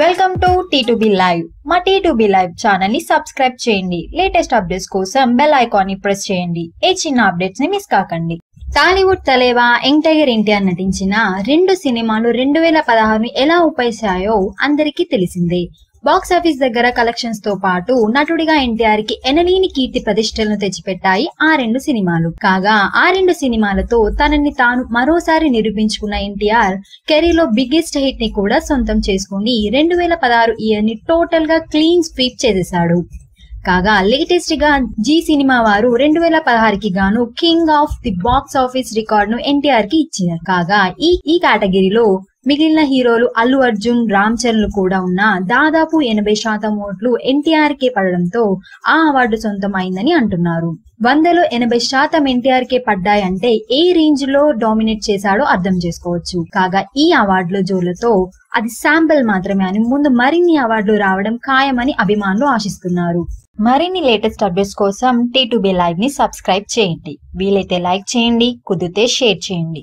Welcome to T2B Live. మా T2B Live channel ని subscribe చేయండి. లేటెస్ట్ అప్డేట్స్ కోసం బెల్ ఐకాన్ ని ప్రెస్ చేయండి. ఏ చిన్న అప్డేట్స్ ని మిస్ కాకండి. టాలీవుడ్ తలేవా యంగ్ టైగర్ ఎన్టీఆర్ నటించిన రెండు సినిమాలు 2016 ఎలా ఉపయోగించాయో అందరికీ తెలిసిందే. బాక్స్ ఆఫీస్ దగ్గర కలెక్షన్స్ తో పాటు నటుడిగా ఎన్టీఆర్ కి ఎనలేని కీర్తి ప్రతిష్టలను తెచ్చిపెట్టాయి ఆ రెండు సినిమాలు. కాగా ఆ రెండు సినిమాలతో తనని తాను మరోసారి నిరూపించుకున్న ఎన్టీఆర్ కెరీర్ లో బిగ్గెస్ట్ హిట్ ని కూడా సొంతం చేసుకుని 2016 ఇయర్ ని టోటల్ గా క్లీన్ స్వీప్ చేసేశాడు. కాగా లేటెస్ట్ గా జీ సినిమా వారు 2016కి గాను king of the box office record ను ఎన్టీఆర్ కి ఇచ్చారు. కాగా ఈ కేటగిరీలో మిగిలిన హీరోలు అల్లు అర్జున్, రామ్ చరణ్ కూడా ఉన్న దాదాపు 80% ఓట్లు ఎన్టీఆర్ కే పడడంతో ఆ అవార్డు సొంతమైందని అంటున్నారు. 100లో 80% ఎన్టీఆర్ కే పడ్డాయంటే ఏ రేంజ్ లో డామినేట్ చేశాడో అర్థం చేసుకోవచ్చు. కాగా ఈ అవార్డుల జోలతో అది శాంపిల్ మాత్రమే అని ముందు మరిన్ని అవార్డులు రావడం ఖాయమని అభిమానులు ఆశిస్తున్నారు. మరిన్ని లేటెస్ట్ అప్డేట్స్ కోసం T2B Live ని సబ్స్క్రైబ్ చేయండి. వీలైతే లైక్ చేయండి, కుదిరితే షేర్ చేయండి.